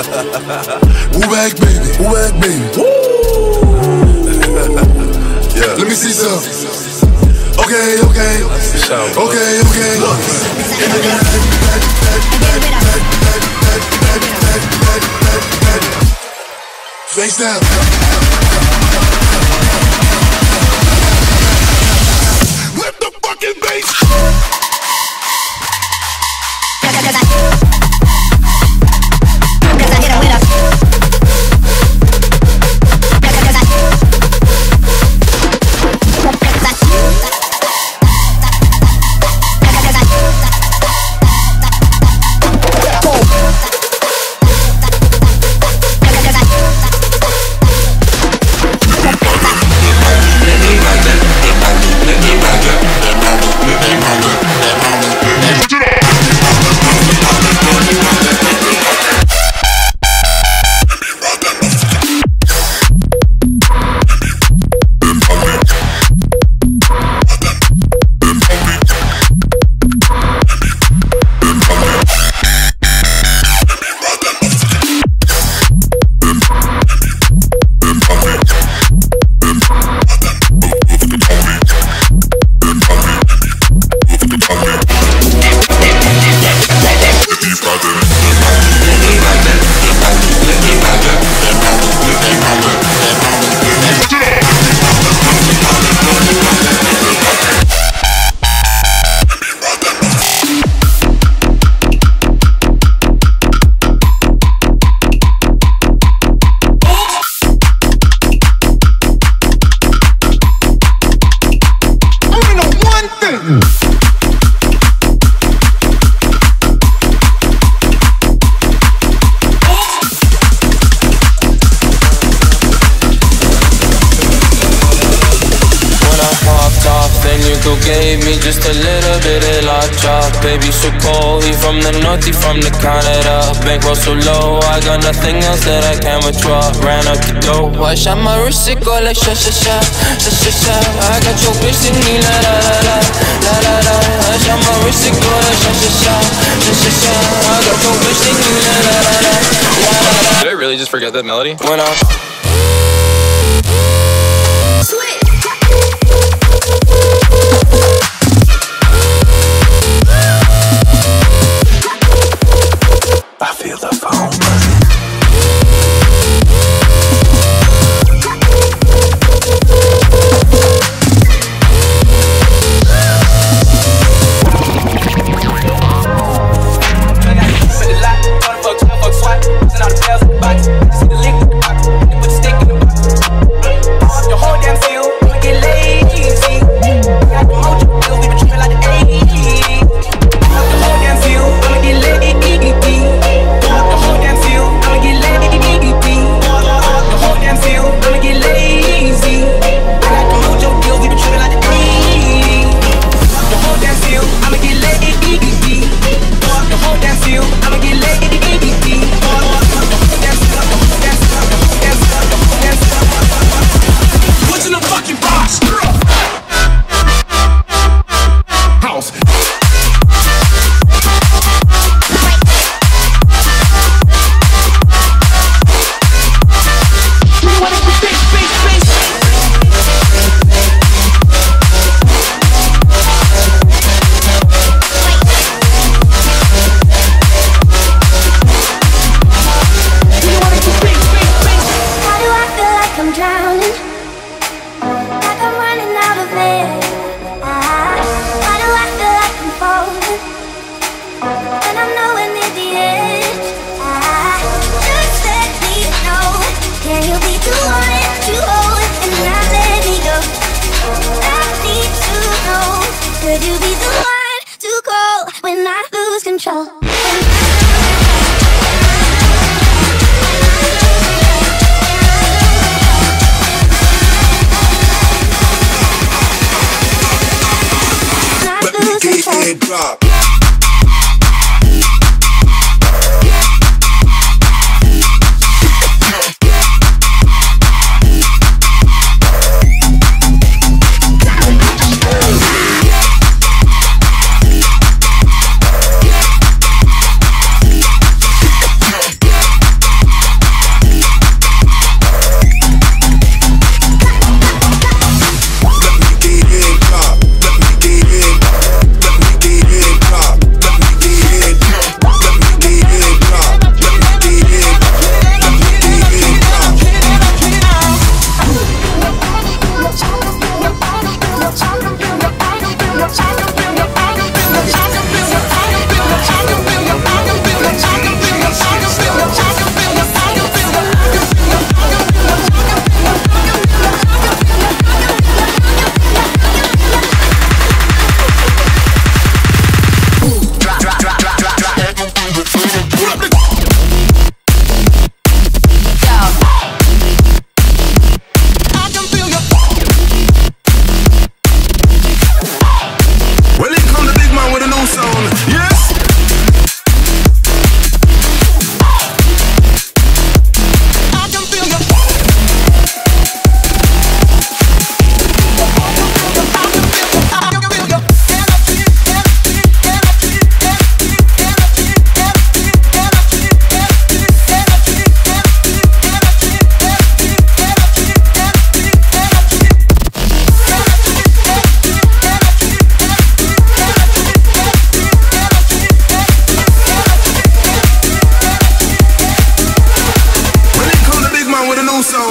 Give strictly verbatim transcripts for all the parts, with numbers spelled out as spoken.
Woo back, baby. Woo back, baby. Yeah. Let me see some. Okay, okay. Okay, okay. Look. Face down. Let the fucking bass. Gave me just a little bit of la chop. Baby, so cold, he from the north, he from the Canada. Bankroll so low, I got nothing else that I can withdraw. Ran up the dough, I shot my wrist, it go like sha sha sha, sha sha sha. I got your bitch singing la la la la, la la la. I shot my wrist, it go like sha sha sha, sha sha sha. I got your bitch singing la la la la, la la la. Did I really just forget that melody? When I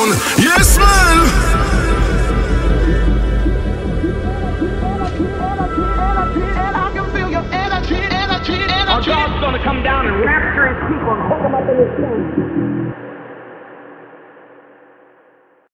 man. Yes, man. God's gonna come down and rapture his people and hold them up in his hand.